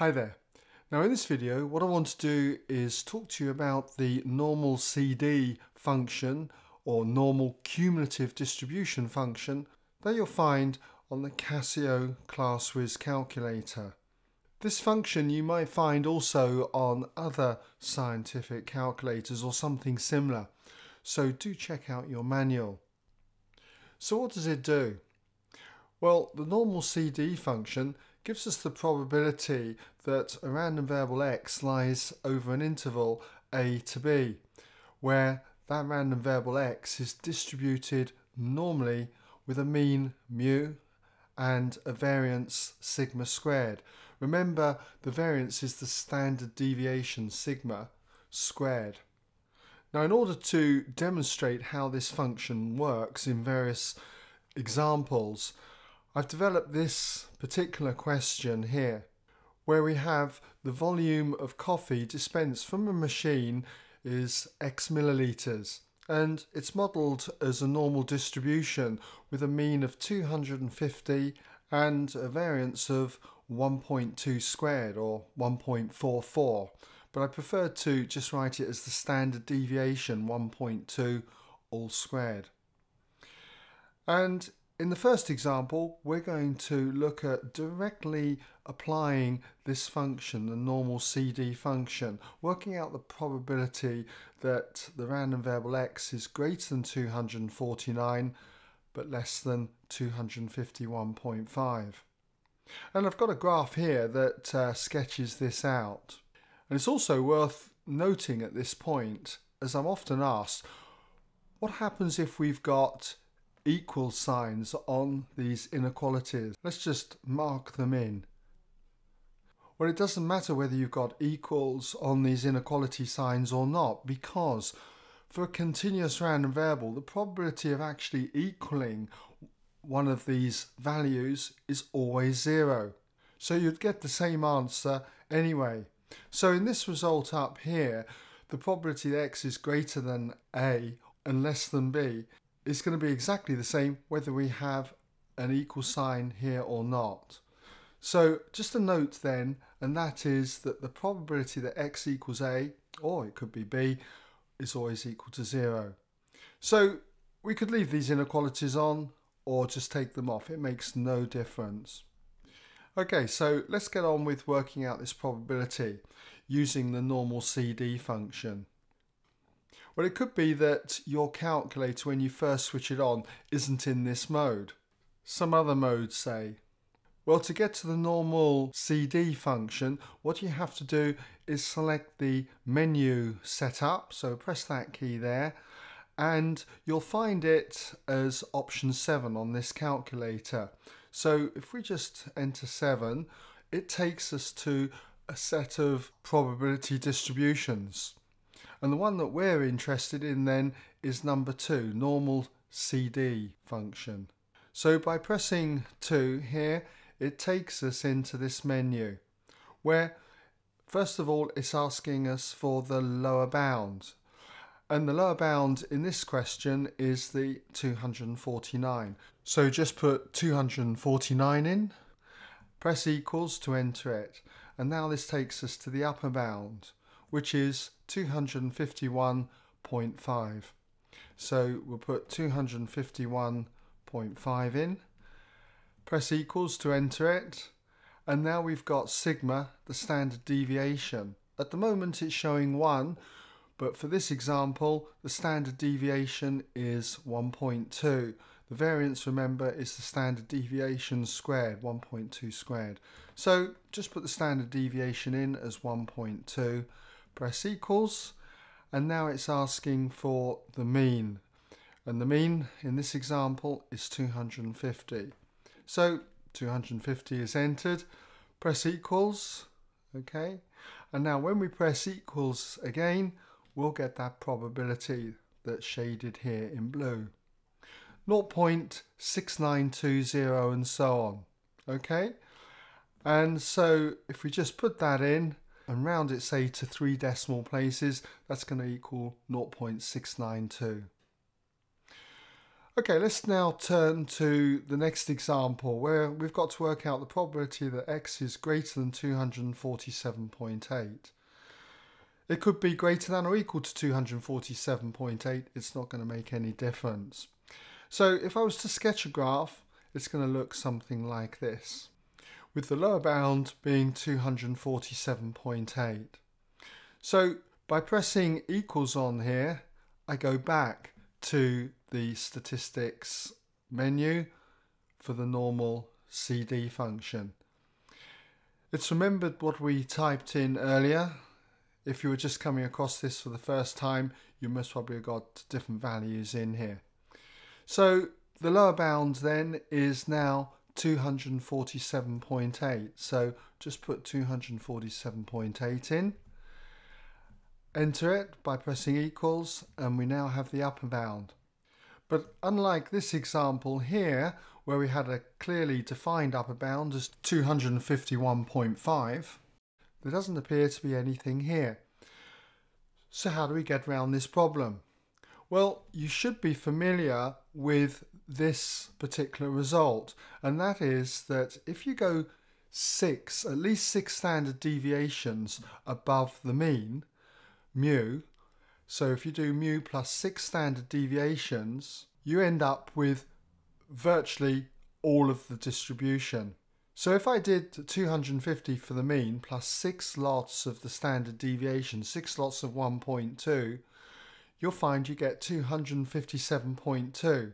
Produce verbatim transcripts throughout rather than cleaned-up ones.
Hi there. Now in this video what I want to do is talk to you about the normal C D function or normal cumulative distribution function that you'll find on the Casio ClassWiz calculator. This function you might find also on other scientific calculators or something similar, so do check out your manual. So what does it do? Well, the normal C D function gives us the probability that a random variable x lies over an interval a to b, where that random variable x is distributed normally with a mean mu and a variance sigma squared. Remember, the variance is the standard deviation sigma squared. Now, in order to demonstrate how this function works in various examples, I've developed this particular question here, where we have the volume of coffee dispensed from a machine is x millilitres, and it's modelled as a normal distribution with a mean of two hundred fifty and a variance of one point two squared or one point four four, but I prefer to just write it as the standard deviation one point two all squared. And in the first example, we're going to look at directly applying this function, the normal C D function, working out the probability that the random variable x is greater than two hundred forty-nine, but less than two hundred fifty-one point five. And I've got a graph here that uh, sketches this out. And it's also worth noting at this point, as I'm often asked, what happens if we've got equal signs on these inequalities? Let's just mark them in. Well, it doesn't matter whether you've got equals on these inequality signs or not, because for a continuous random variable, the probability of actually equaling one of these values is always zero. So you'd get the same answer anyway. So in this result up here, the probability that x is greater than a and less than b, it's going to be exactly the same whether we have an equal sign here or not. So just a note then, and that is that the probability that x equals a, or it could be b, is always equal to zero. So we could leave these inequalities on or just take them off. It makes no difference. Okay, so let's get on with working out this probability using the normal C D function. Well, it could be that your calculator, when you first switch it on, isn't in this mode. Some other mode, say. Well, to get to the normal C D function, what you have to do is select the menu setup. So press that key there, and you'll find it as option seven on this calculator. So if we just enter seven, it takes us to a set of probability distributions. And the one that we're interested in then is number two, normal C D function. So by pressing two here, it takes us into this menu where, first of all, it's asking us for the lower bound. And the lower bound in this question is the two hundred forty-nine. So just put two hundred forty-nine in, press equals to enter it. And now this takes us to the upper bound, which is two hundred fifty-one point five. So we'll put two hundred fifty-one point five in, press equals to enter it, and now we've got sigma, the standard deviation. At the moment it's showing one, but for this example the standard deviation is one point two. The variance, remember, is the standard deviation squared, one point two squared. So just put the standard deviation in as one point two, press equals, and now it's asking for the mean, and the mean in this example is two hundred fifty. So two hundred fifty is entered, press equals, okay, and now when we press equals again, we'll get that probability that's shaded here in blue, zero point six nine two zero and so on, okay. And so if we just put that in and round it, say, to three decimal places, that's going to equal zero point six nine two. Okay, let's now turn to the next example where we've got to work out the probability that x is greater than two hundred forty-seven point eight. It could be greater than or equal to two hundred forty-seven point eight. It's not going to make any difference. So if I was to sketch a graph, it's going to look something like this, with the lower bound being two hundred forty-seven point eight. So by pressing equals on here, I go back to the statistics menu for the normal C D function. It's remembered what we typed in earlier. If you were just coming across this for the first time, you most probably have got different values in here. So the lower bound then is now two hundred forty-seven point eight. So just put two hundred forty-seven point eight in. Enter it by pressing equals, and we now have the upper bound. But unlike this example here, where we had a clearly defined upper bound as two hundred fifty-one point five, there doesn't appear to be anything here. So how do we get around this problem? Well, you should be familiar with this particular result, and that is that if you go six, at least six standard deviations above the mean, mu, so if you do mu plus six standard deviations, you end up with virtually all of the distribution. So if I did two hundred fifty for the mean plus six lots of the standard deviation, six lots of one point two, you'll find you get two hundred fifty-seven point two.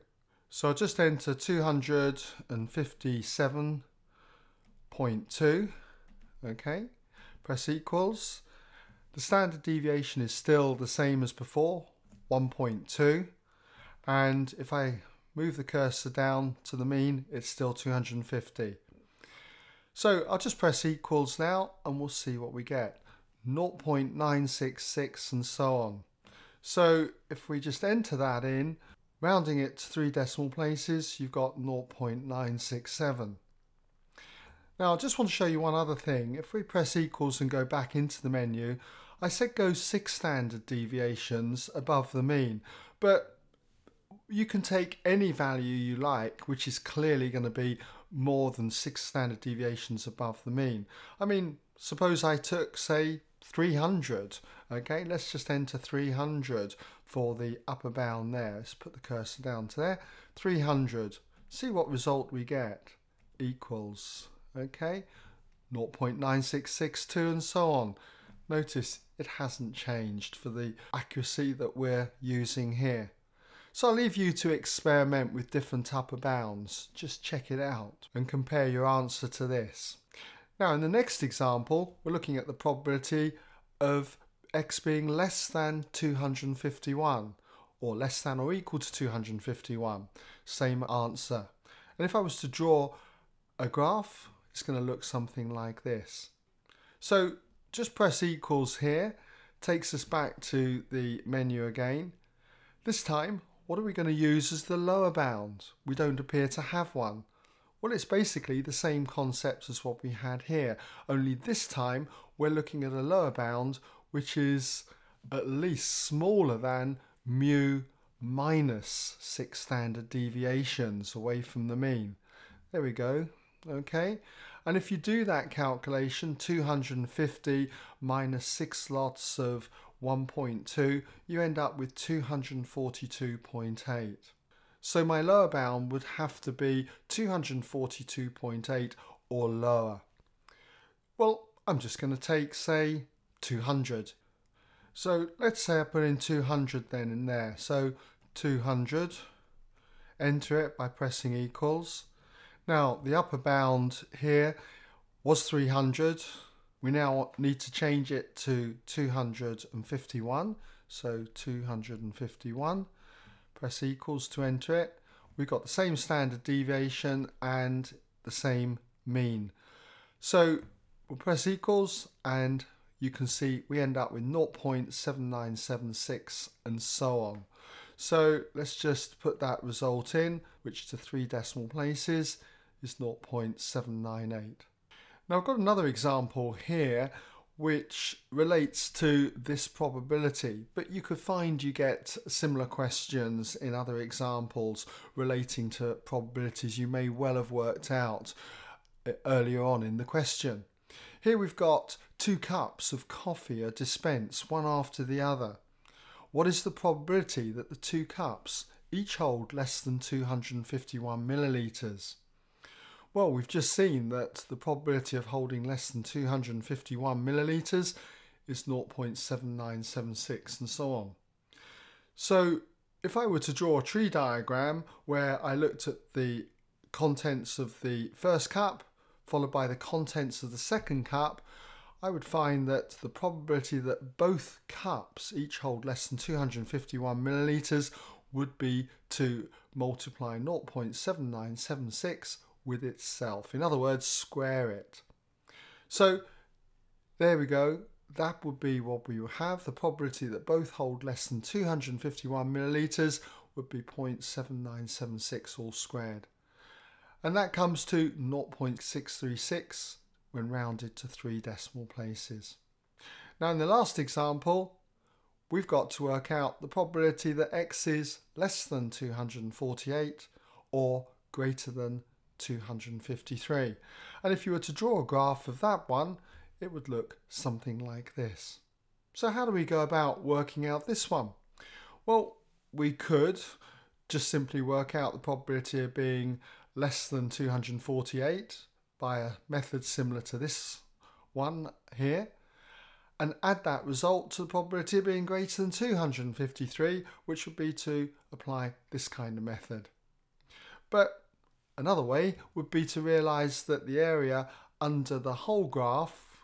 So I'll just enter two hundred fifty-seven point two, okay, press equals. The standard deviation is still the same as before, one point two, and if I move the cursor down to the mean, it's still two hundred fifty. So I'll just press equals now and we'll see what we get, zero point nine six six and so on. So if we just enter that in, rounding it to three decimal places, you've got zero point nine six seven. Now I just want to show you one other thing. If we press equals and go back into the menu, I said go six standard deviations above the mean, but you can take any value you like, which is clearly going to be more than six standard deviations above the mean. I mean, suppose I took, say, three hundred. Okay, let's just enter three hundred for the upper bound there. Let's put the cursor down to there. three hundred. See what result we get. Equals. Okay, zero point nine six six two and so on. Notice it hasn't changed for the accuracy that we're using here. So I'll leave you to experiment with different upper bounds. Just check it out and compare your answer to this. Now in the next example, we're looking at the probability of x being less than two hundred fifty-one or less than or equal to two hundred fifty-one. Same answer. And if I was to draw a graph, it's going to look something like this. So just press equals here, takes us back to the menu again. This time, what are we going to use as the lower bound? We don't appear to have one. Well, it's basically the same concept as what we had here, only this time we're looking at a lower bound which is at least smaller than mu minus six standard deviations away from the mean. There we go. Okay, and if you do that calculation, two hundred fifty minus six lots of one point two, you end up with two hundred forty-two point eight. So my lower bound would have to be two hundred forty-two point eight or lower. Well, I'm just going to take, say, two hundred. So let's say I put in two hundred then in there. So two hundred, enter it by pressing equals. Now the upper bound here was three hundred. We now need to change it to two hundred fifty-one. So two hundred fifty-one, press equals to enter it. We've got the same standard deviation and the same mean. So we'll press equals and you can see we end up with zero point seven nine seven six and so on. So let's just put that result in, which to three decimal places is zero point seven nine eight. Now I've got another example here which relates to this probability, but you could find you get similar questions in other examples relating to probabilities you may well have worked out earlier on in the question. Here we've got two cups of coffee are dispensed one after the other. What is the probability that the two cups each hold less than two hundred fifty-one millilitres? Well, we've just seen that the probability of holding less than two hundred fifty-one millilitres is zero point seven nine seven six and so on. So if I were to draw a tree diagram where I looked at the contents of the first cup followed by the contents of the second cup, I would find that the probability that both cups each hold less than two hundred fifty-one millilitres would be to multiply zero point seven nine seven six with itself. In other words, square it. So there we go. That would be what we would have. The probability that both hold less than two hundred fifty-one millilitres would be zero point seven nine seven six all squared. And that comes to zero point six three six when rounded to three decimal places. Now in the last example, we've got to work out the probability that x is less than two hundred forty-eight or greater than two hundred fifty-three. And if you were to draw a graph of that one, it would look something like this. So how do we go about working out this one? Well, we could just simply work out the probability of being less than two hundred forty-eight by a method similar to this one here, and add that result to the probability of being greater than two hundred fifty-three, which would be to apply this kind of method. But another way would be to realise that the area under the whole graph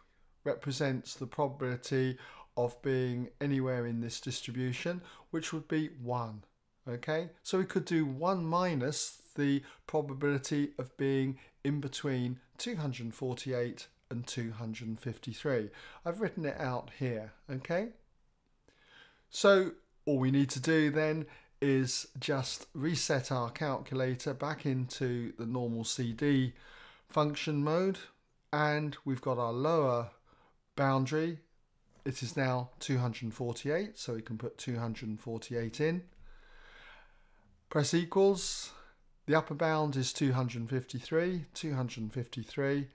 represents the probability of being anywhere in this distribution, which would be one. Okay, so we could do one minus the probability of being in between two hundred forty-eight and two hundred fifty-three. I've written it out here, okay? So all we need to do then is just reset our calculator back into the normal C D function mode, and we've got our lower boundary. It is now two hundred forty-eight, so we can put two hundred forty-eight in. Press equals. The upper bound is two hundred fifty-three, two hundred fifty-three,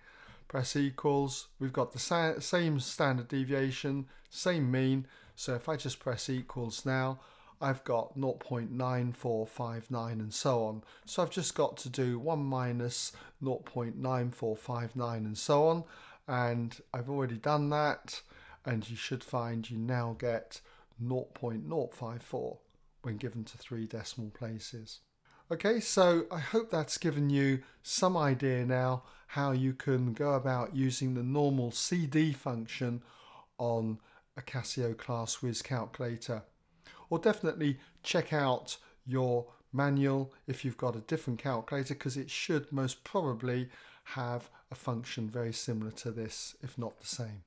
press equals. We've got the sa same standard deviation, same mean, so if I just press equals now, I've got zero point nine four five nine and so on. So I've just got to do one minus zero point nine four five nine and so on, and I've already done that, and you should find you now get zero point zero five four when given to three decimal places. Okay, so I hope that's given you some idea now how you can go about using the normal C D function on a Casio ClassWiz calculator. Or definitely check out your manual if you've got a different calculator, because it should most probably have a function very similar to this, if not the same.